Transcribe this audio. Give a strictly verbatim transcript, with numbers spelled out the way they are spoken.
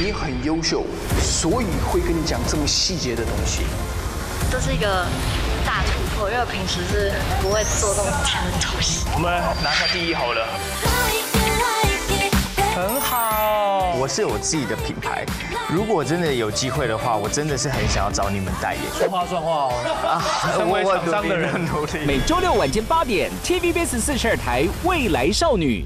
你很优秀，所以会跟你讲这么细节的东西。这是一个大突破，因为我平时是不会做这种强的东西。我们拿下第一好了。很好，我是我自己的品牌。如果真的有机会的话，我真的是很想要找你们代言。说话算话哦！啊，我我厂商的人努力。每周六晚间八点 ，T V B S 四十二台《未来少女》。